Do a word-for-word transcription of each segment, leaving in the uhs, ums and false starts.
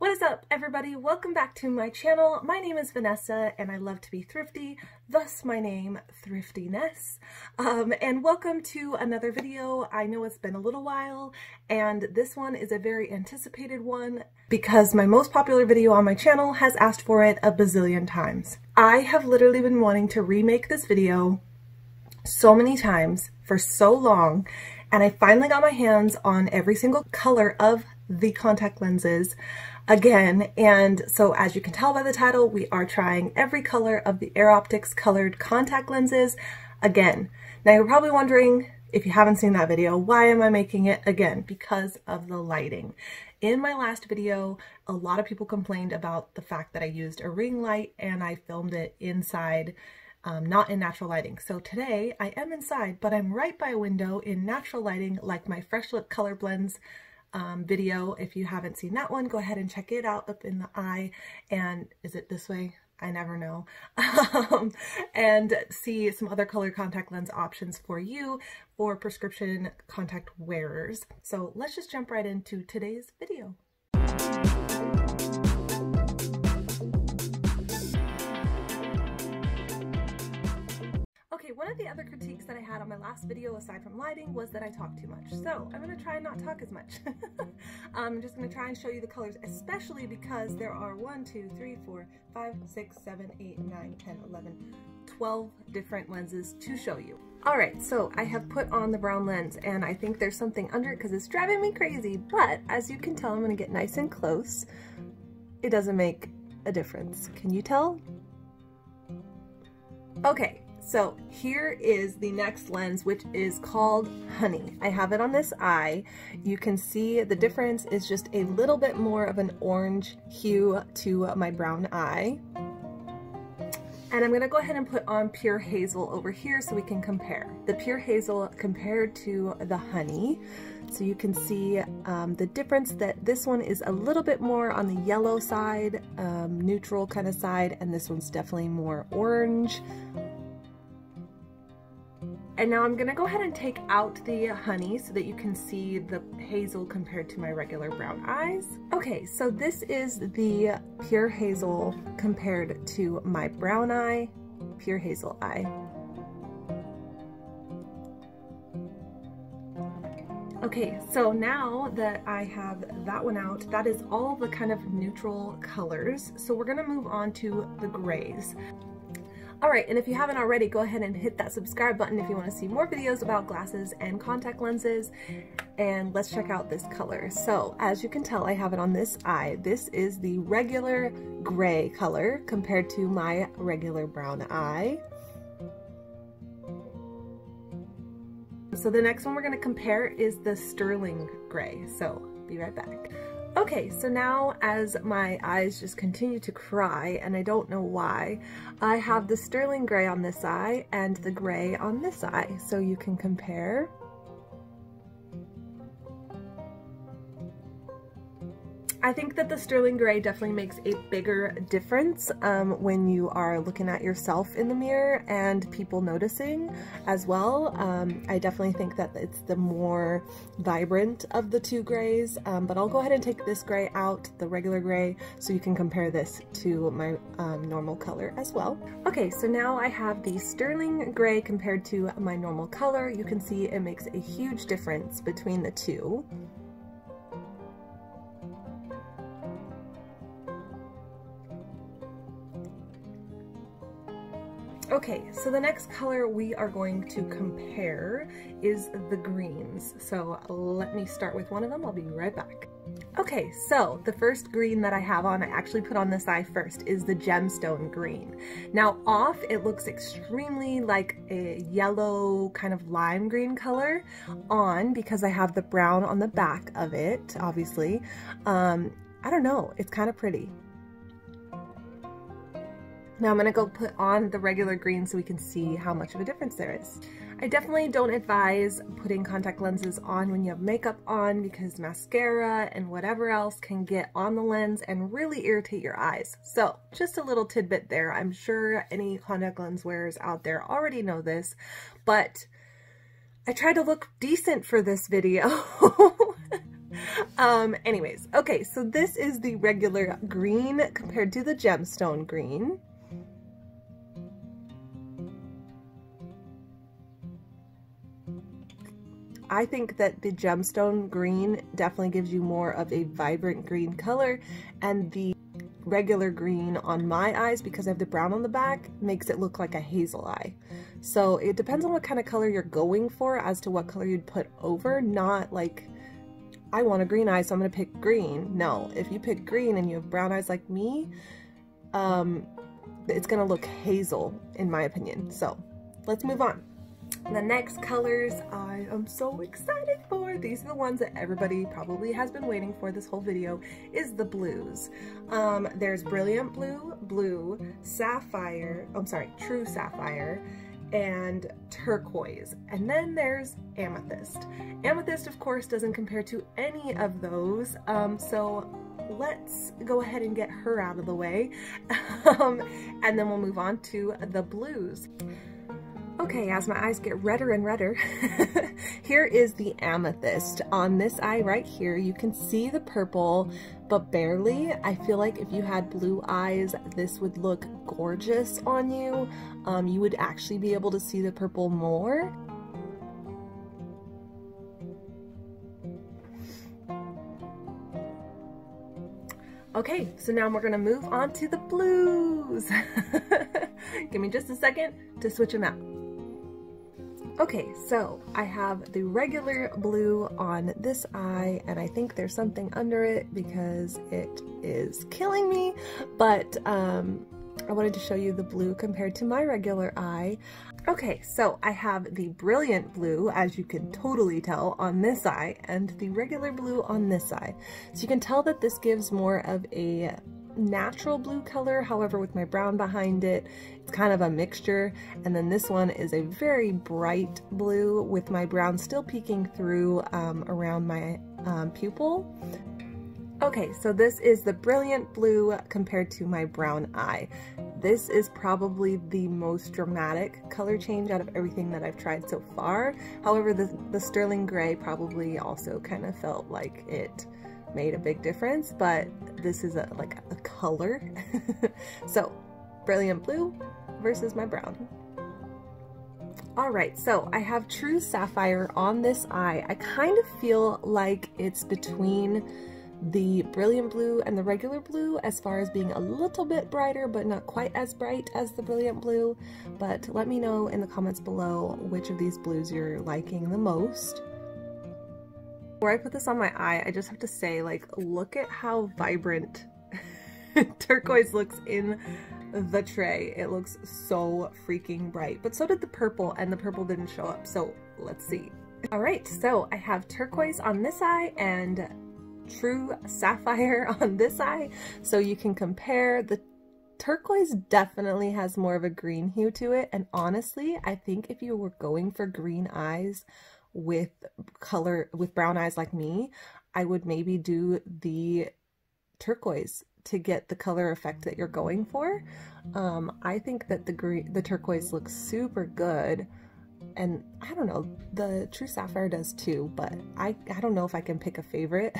What is up, everybody? Welcome back to my channel. My name is Vanessa and I love to be thrifty, thus my name, ThriftyNess. Um, and welcome to another video. I know it's been a little while and this one is a very anticipated one because my most popular video on my channel has asked for it a bazillion times. I have literally been wanting to remake this video so many times for so long, and I finally got my hands on every single color of the contact lenses again. And so, as you can tell by the title, we are trying every color of the Air Optix colored contact lenses again. Now, you're probably wondering, if you haven't seen that video, why am I making it again? Because of the lighting. In my last video, a lot of people complained about the fact that I used a ring light and I filmed it inside, Um, not in natural lighting. So today I am inside, but I'm right by a window in natural lighting, like my Fresh Lip Color Blends um, video. If you haven't seen that one, go ahead and check it out, up in the eye. And is it this way? I never know. Um, and see some other color contact lens options for you for prescription contact wearers. So let's just jump right into today's video. One of the other critiques that I had on my last video, aside from lighting, was that I talk too much. So I'm going to try and not talk as much. I'm just going to try and show you the colors, especially because there are one, two, three, four, five, six, seven, eight, nine, ten, eleven, twelve different lenses to show you. Alright, so I have put on the brown lens and I think there's something under it because it's driving me crazy. But as you can tell, I'm going to get nice and close. It doesn't make a difference. Can you tell? Okay. So here is the next lens, which is called Honey. I have it on this eye. You can see the difference is just a little bit more of an orange hue to my brown eye. And I'm going to go ahead and put on Pure Hazel over here so we can compare. The Pure Hazel compared to the Honey. So you can see um, the difference, that this one is a little bit more on the yellow side, um, neutral kind of side, and this one's definitely more orange. And now I'm going to go ahead and take out the Honey so that you can see the hazel compared to my regular brown eyes. Okay, so this is the Pure Hazel compared to my brown eye, Pure Hazel eye. Okay, so now that I have that one out, that is all the kind of neutral colors. So we're going to move on to the grays. Alright, and if you haven't already, go ahead and hit that subscribe button if you want to see more videos about glasses and contact lenses. And let's check out this color. So, as you can tell, I have it on this eye. This is the regular gray color compared to my regular brown eye. So the next one we're going to compare is the sterling gray. So, be right back. Okay, so now as my eyes just continue to cry, and I don't know why, I have the sterling gray on this eye and the gray on this eye, so you can compare. I think that the sterling gray definitely makes a bigger difference um, when you are looking at yourself in the mirror and people noticing as well. Um, I definitely think that it's the more vibrant of the two grays, um, but I'll go ahead and take this gray out, the regular gray, so you can compare this to my um, normal color as well. Okay, so now I have the sterling gray compared to my normal color. You can see it makes a huge difference between the two. Okay, so the next color we are going to compare is the greens. So let me start with one of them. I'll be right back. Okay, so the first green that I have on, I actually put on this eye first, is the gemstone green. Now off, it looks extremely like a yellow kind of lime green color. On, because I have the brown on the back of it, obviously, um, I don't know, it's kind of pretty. Now I'm going to go put on the regular green so we can see how much of a difference there is. I definitely don't advise putting contact lenses on when you have makeup on, because mascara and whatever else can get on the lens and really irritate your eyes. So just a little tidbit there. I'm sure any contact lens wearers out there already know this, but I tried to look decent for this video. Um, anyways, okay, so this is the regular green compared to the gemstone green. I think that the gemstone green definitely gives you more of a vibrant green color, and the regular green on my eyes, because I have the brown on the back, makes it look like a hazel eye. So it depends on what kind of color you're going for as to what color you'd put over, not like, I want a green eye, so I'm gonna pick green. No, if you pick green and you have brown eyes like me, um, it's gonna look hazel in my opinion. So let's move on. The next colors I am so excited for, these are the ones that everybody probably has been waiting for this whole video, is the blues. Um, there's Brilliant Blue, Blue, Sapphire, I'm sorry, True Sapphire, and Turquoise. And then there's Amethyst. Amethyst, of course, doesn't compare to any of those, um, so let's go ahead and get her out of the way, um, and then we'll move on to the blues. Okay, as my eyes get redder and redder, here is the amethyst. On this eye right here, you can see the purple, but barely. I feel like if you had blue eyes, this would look gorgeous on you. Um, you would actually be able to see the purple more. Okay, so now we're gonna move on to the blues. Give me just a second to switch them out. Okay, so I have the regular blue on this eye, and I think there's something under it because it is killing me, but um, I wanted to show you the blue compared to my regular eye. Okay, so I have the brilliant blue, as you can totally tell, on this eye, and the regular blue on this eye. So you can tell that this gives more of a natural blue color. However, with my brown behind it, it's kind of a mixture. And then this one is a very bright blue with my brown still peeking through um, around my um, pupil. Okay, so this is the brilliant blue compared to my brown eye. This is probably the most dramatic color change out of everything that I've tried so far. However, the, the sterling gray probably also kind of felt like it made a big difference, but this is a, like a color. So brilliant blue versus my brown. Alright, so I have True Sapphire on this eye. I kind of feel like it's between the brilliant blue and the regular blue as far as being a little bit brighter, but not quite as bright as the brilliant blue. But let me know in the comments below which of these blues you're liking the most. Before I put this on my eye, I just have to say, like, look at how vibrant turquoise looks in the tray. It looks so freaking bright, but so did the purple, and the purple didn't show up, so let's see. Alright, so I have turquoise on this eye and True Sapphire on this eye, so you can compare. The turquoise definitely has more of a green hue to it, and honestly, I think if you were going for green eyes, with color with brown eyes like me, I would maybe do the turquoise to get the color effect that you're going for. Um, I think that the green, the turquoise looks super good, and I don't know, the True Sapphire does too, but I, I don't know if I can pick a favorite.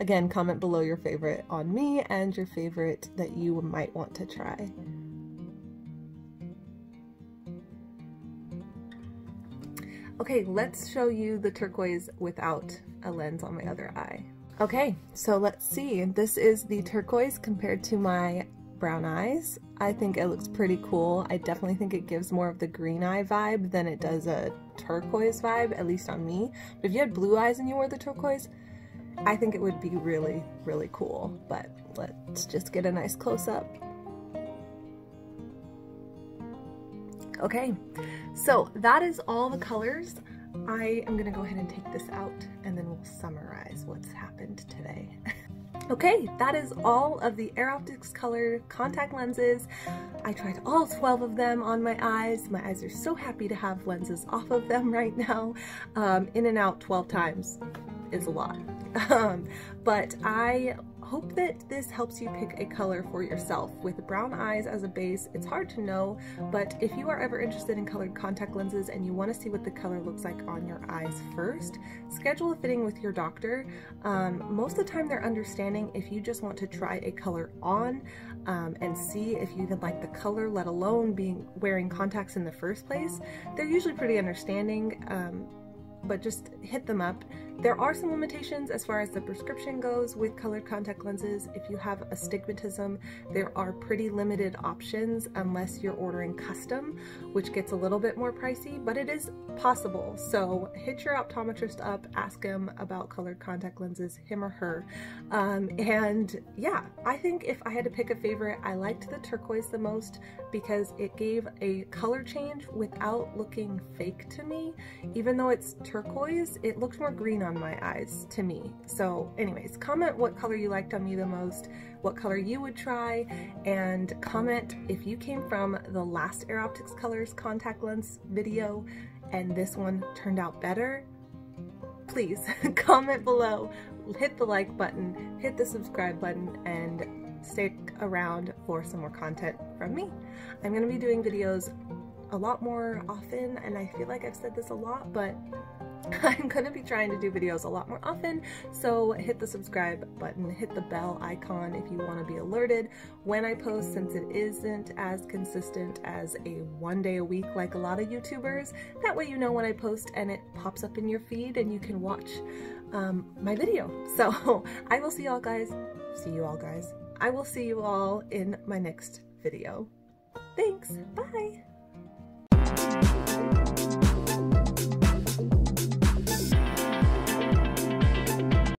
Again, comment below your favorite on me and your favorite that you might want to try. Okay, let's show you the turquoise without a lens on my other eye. Okay, so let's see. This is the turquoise compared to my brown eyes. I think it looks pretty cool. I definitely think it gives more of the green eye vibe than it does a turquoise vibe, at least on me. But if you had blue eyes and you wore the turquoise, I think it would be really, really cool. But let's just get a nice close-up. Okay, so that is all the colors. I am gonna go ahead and take this out, and then we'll summarize what's happened today. Okay, that is all of the Air Optix Color contact lenses. I tried all twelve of them on my eyes. My eyes are so happy to have lenses off of them right now. Um, in and out twelve times is a lot. Um, but I hope that this helps you pick a color for yourself. With brown eyes as a base, it's hard to know, but if you are ever interested in colored contact lenses and you want to see what the color looks like on your eyes first, schedule a fitting with your doctor. Um, most of the time they're understanding if you just want to try a color on um, and see if you even like the color, let alone being wearing contacts in the first place. They're usually pretty understanding. Um, but just hit them up. There are some limitations as far as the prescription goes with colored contact lenses. If you have astigmatism, there are pretty limited options unless you're ordering custom, which gets a little bit more pricey, but it is possible. So hit your optometrist up, ask him about colored contact lenses, him or her. Um, and yeah, I think if I had to pick a favorite, I liked the turquoise the most because it gave a color change without looking fake to me. Even though it's turquoise, it looked more green on my eyes to me. So anyways, comment what color you liked on me the most, what color you would try, and comment if you came from the last Air Optix Colors contact lens video and this one turned out better. Please comment below, hit the like button, hit the subscribe button, and stick around for some more content from me. I'm going to be doing videos a lot more often, and I feel like I've said this a lot, but I'm going to be trying to do videos a lot more often, so hit the subscribe button, hit the bell icon if you want to be alerted when I post, since it isn't as consistent as a one day a week like a lot of YouTubers. That way you know when I post and it pops up in your feed and you can watch um, my video. So I will see y'all guys, see you all guys, I will see you all in my next video. Thanks, bye!